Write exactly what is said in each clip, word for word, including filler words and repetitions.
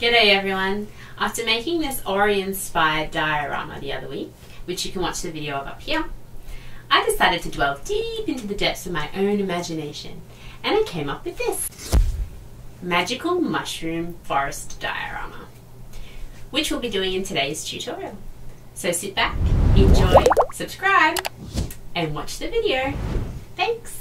G'day everyone. After making this Ori inspired diorama the other week, which you can watch the video of up here, I decided to delve deep into the depths of my own imagination, and I came up with this magical mushroom forest diorama, which we'll be doing in today's tutorial. So sit back, enjoy, subscribe, and watch the video. Thanks!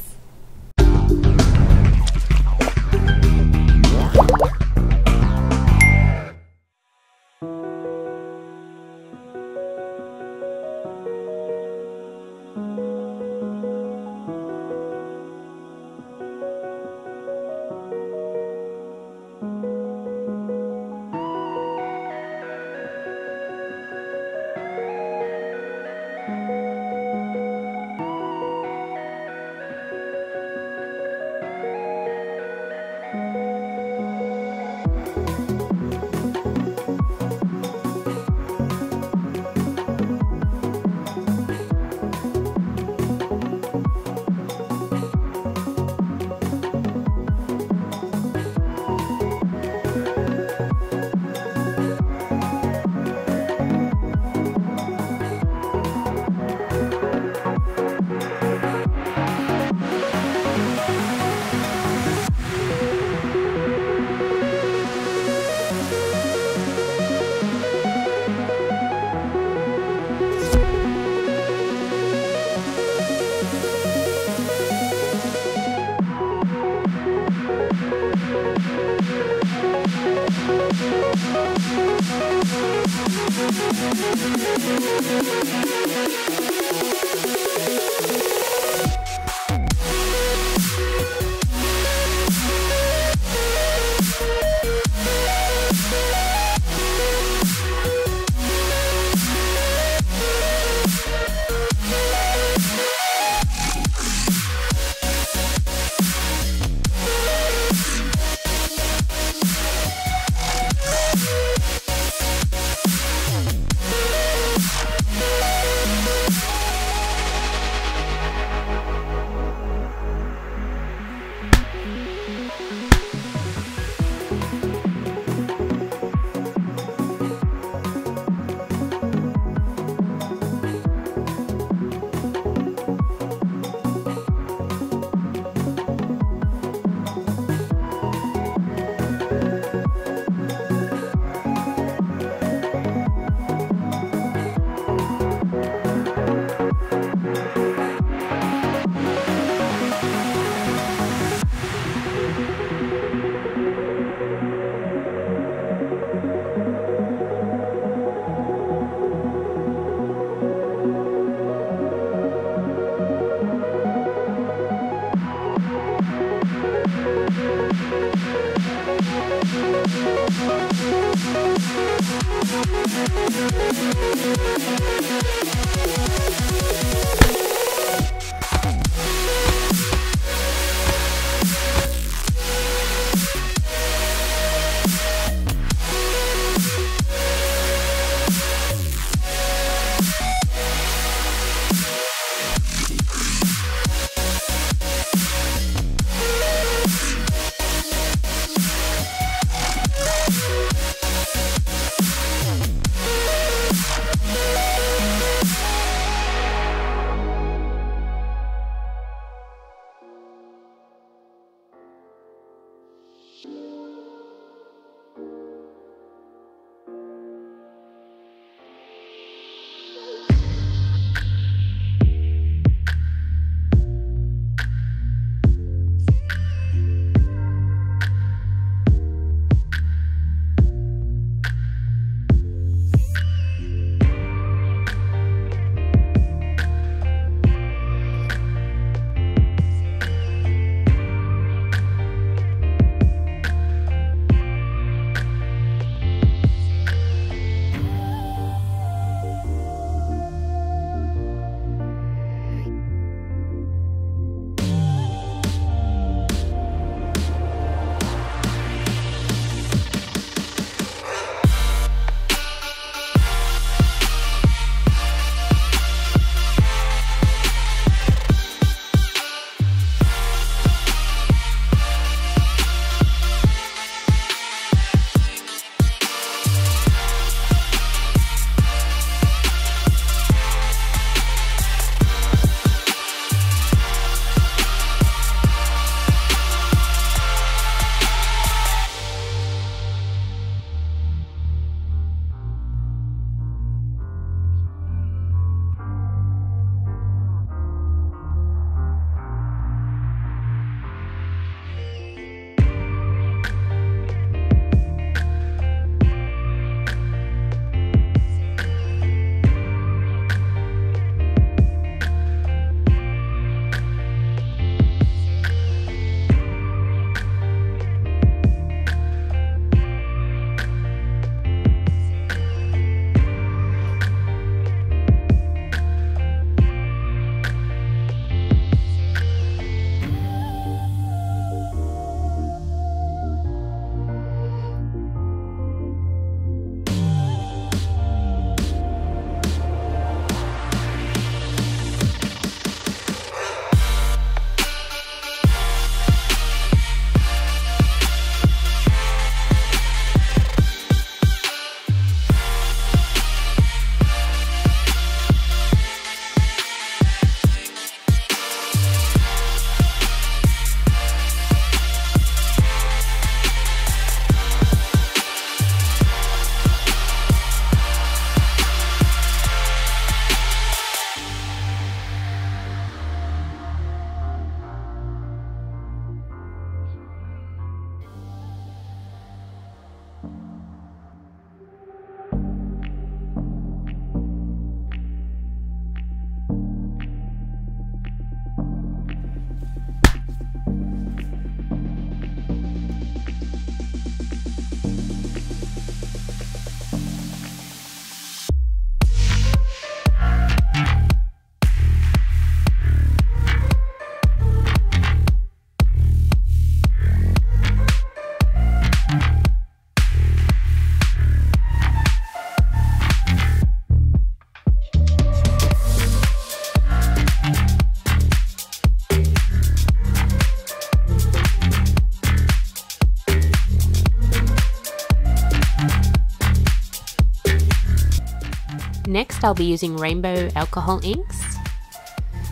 Next I'll be using rainbow alcohol inks.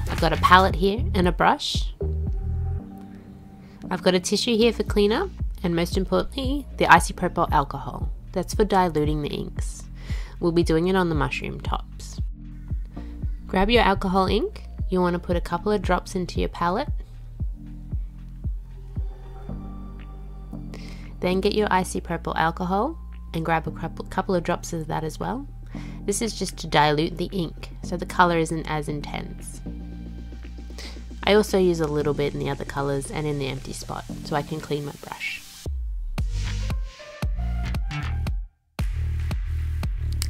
I've got a palette here and a brush. I've got a tissue here for cleanup, and most importantly the isopropyl alcohol. That's for diluting the inks. We'll be doing it on the mushroom tops. Grab your alcohol ink. You'll want to put a couple of drops into your palette. Then get your isopropyl alcohol and grab a couple of drops of that as well. This is just to dilute the ink so the colour isn't as intense. I also use a little bit in the other colours and in the empty spot so I can clean my brush.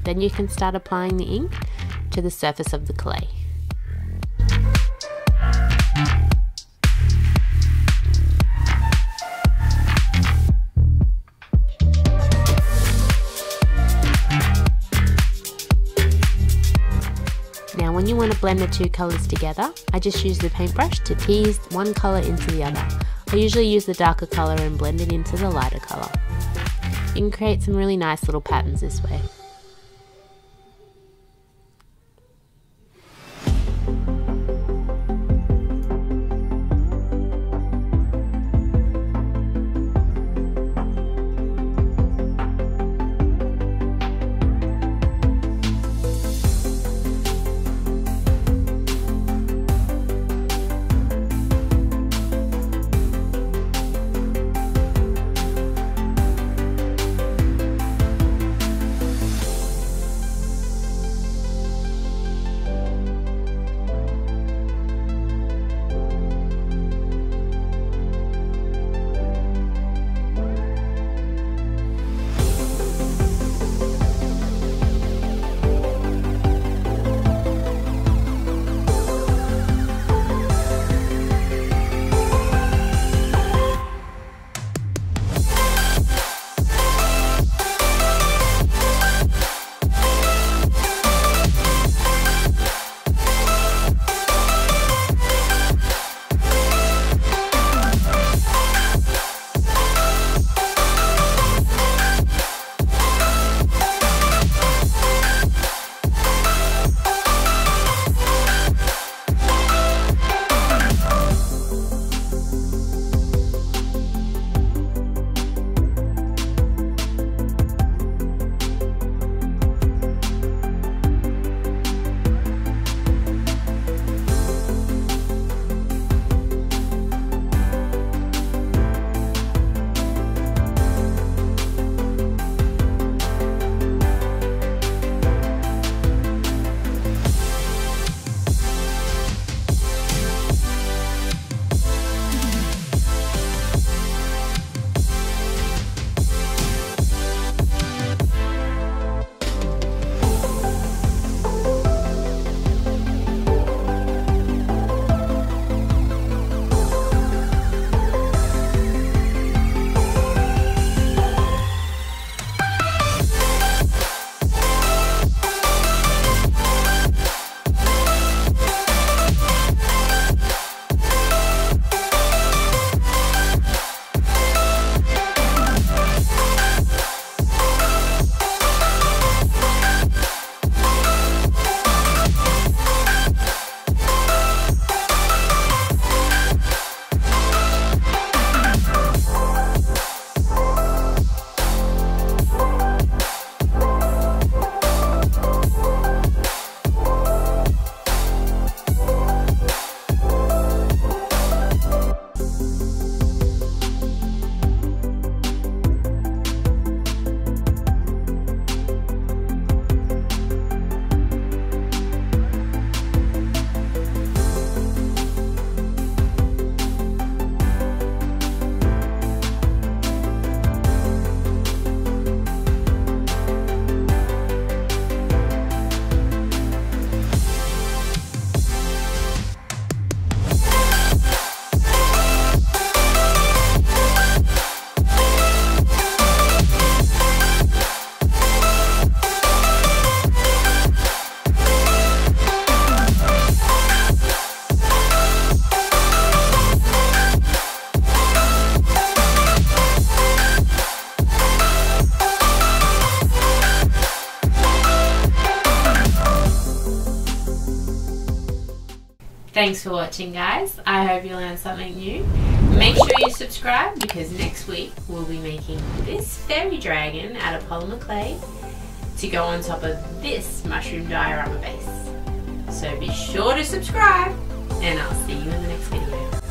Then you can start applying the ink to the surface of the clay. Now when you want to blend the two colours together, I just use the paintbrush to tease one colour into the other. I usually use the darker colour and blend it into the lighter colour. You can create some really nice little patterns this way. Thanks for watching, guys. I hope you learned something new. Make sure you subscribe, because next week we'll be making this fairy dragon out of polymer clay to go on top of this mushroom diorama base. So be sure to subscribe, and I'll see you in the next video.